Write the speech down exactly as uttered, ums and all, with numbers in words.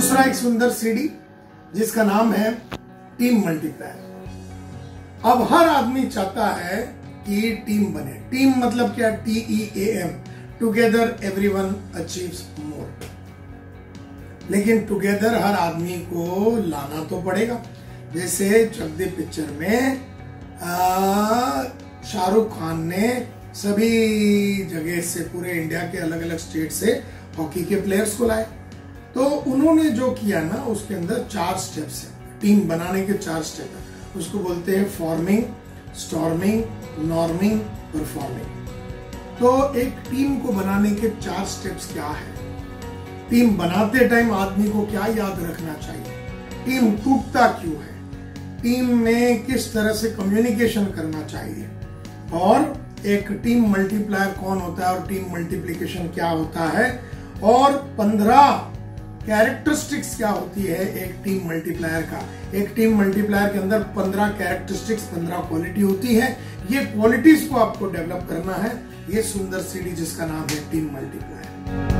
दूसरा एक सुंदर सीडी जिसका नाम है टीम मल्टीप्लायर। अब हर आदमी चाहता है कि टीम बने। टीम मतलब क्या? T E A M, together everyone achieves more. लेकिन टुगेदर हर आदमी को लाना तो पड़ेगा। जैसे चक दे पिक्चर में शाहरुख खान ने सभी जगह से, पूरे इंडिया के अलग अलग स्टेट से हॉकी के प्लेयर्स को लाए। तो उन्होंने जो किया ना, उसके अंदर चार स्टेप्स है। टीम बनाने के चार स्टेप है, उसको बोलते हैं फॉर्मिंग, स्टॉर्मिंग, नॉर्मिंग, परफॉर्मिंग। तो एक टीम को बनाने के चार स्टेप्स क्या है? टीम बनाते टाइम आदमी को क्या याद रखना चाहिए? टीम टूटता क्यों है? टीम में किस तरह से कम्युनिकेशन करना चाहिए? और एक टीम मल्टीप्लायर कौन होता है और टीम मल्टीप्लिकेशन क्या होता है? और पंद्रह कैरेक्टरिस्टिक्स क्या होती है एक टीम मल्टीप्लायर का? एक टीम मल्टीप्लायर के अंदर पंद्रह कैरेक्टरिस्टिक्स, पंद्रह क्वालिटी होती है। ये क्वालिटीज को आपको डेवलप करना है। ये सुंदर सीडी जिसका नाम है टीम मल्टीप्लायर।